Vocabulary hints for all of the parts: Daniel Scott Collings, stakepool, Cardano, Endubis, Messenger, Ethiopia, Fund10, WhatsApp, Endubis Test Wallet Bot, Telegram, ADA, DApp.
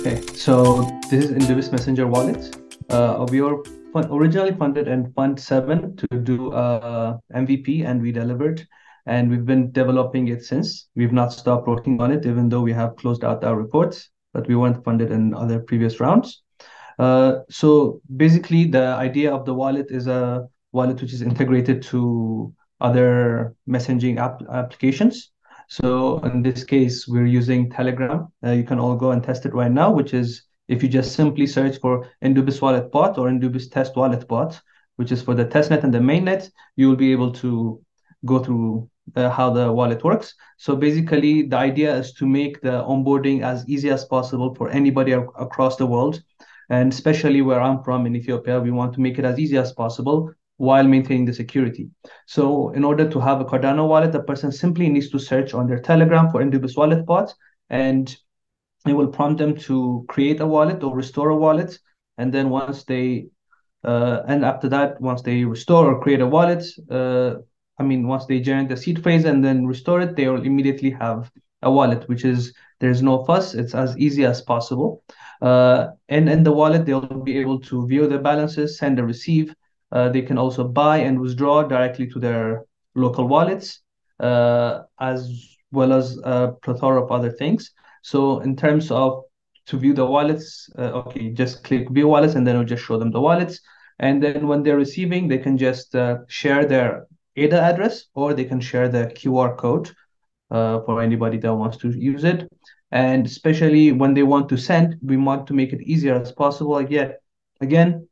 Okay, so this is Endubis Messenger wallets. We are originally funded in Fund 7 to do MVP, and we delivered. And we've been developing it since. We've not stopped working on it, even though we have closed out our reports, but we weren't funded in other previous rounds. So basically, the idea of the wallet is a wallet which is integrated to other messaging applications. So in this case, we're using Telegram. You can all go and test it right now, which is if you just simply search for Endubis Wallet Bot or Endubis Test Wallet Bot, which is for the testnet and the mainnet, you will be able to go through how the wallet works. So basically, the idea is to make the onboarding as easy as possible for anybody across the world. And especially where I'm from in Ethiopia, we want to make it as easy as possible while maintaining the security. So in order to have a Cardano wallet, the person simply needs to search on their Telegram for Endubis Wallet Bot, and it will prompt them to create a wallet or restore a wallet. And then once they, and after that, once they restore or create a wallet, once they generate the seed phrase and then restore it, they will immediately have a wallet, which is, there's no fuss. It's as easy as possible. And in the wallet, they'll be able to view their balances, send and receive. They can also buy and withdraw directly to their local wallets, as well as a plethora of other things. So in terms of to view the wallets, just click view wallets, and then it'll just show them the wallets. And then when they're receiving, they can just share their ADA address, or they can share the QR code for anybody that wants to use it. And especially when they want to send, we want to make it easier as possible. Again,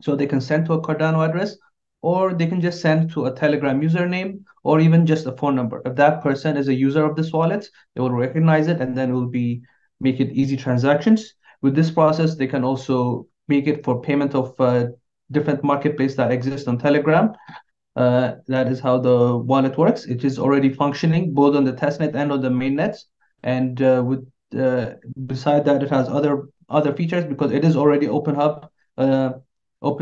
so they can send to a Cardano address, or they can just send to a Telegram username, or even just a phone number. If that person is a user of this wallet, they will recognize it, and then it will make it easy transactions. With this process, they can also make it for payment of different marketplaces that exist on Telegram. That is how the wallet works. It is already functioning both on the testnet and on the mainnet. And beside that, it has other features because it is already open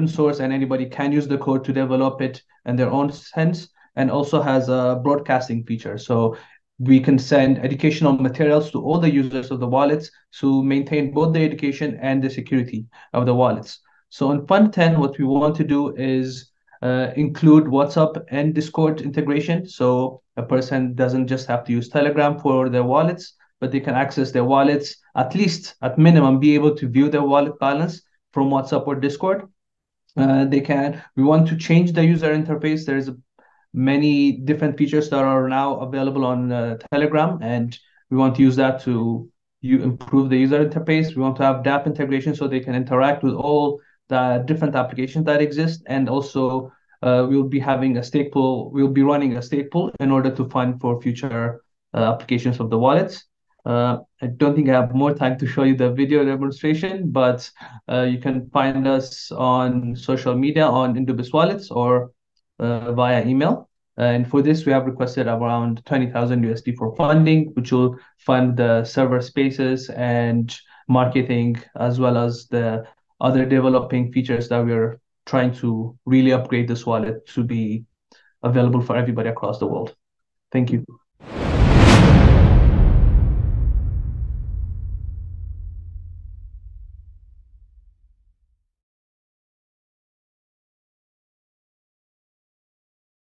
source, and anybody can use the code to develop it in their own sense, and also has a broadcasting feature. So we can send educational materials to all the users of the wallets to maintain both the education and the security of the wallets. So in Fund 10, what we want to do is include WhatsApp and Discord integration. So a person doesn't just have to use Telegram for their wallets, but they can access their wallets, at least at minimum, be able to view their wallet balance from WhatsApp or Discord. We want to change the user interface. There's many different features that are now available on Telegram, and we want to use that to improve the user interface. We want to have DApp integration so they can interact with all the different applications that exist. And also we'll be running a stake pool in order to fund for future applications of the wallets. I don't think I have more time to show you the video demonstration, but you can find us on social media on Endubis Wallets or via email. And for this, we have requested around $20,000 USD for funding, which will fund the server spaces and marketing, as well as the other developing features that we're trying to really upgrade this wallet to be available for everybody across the world. Thank you.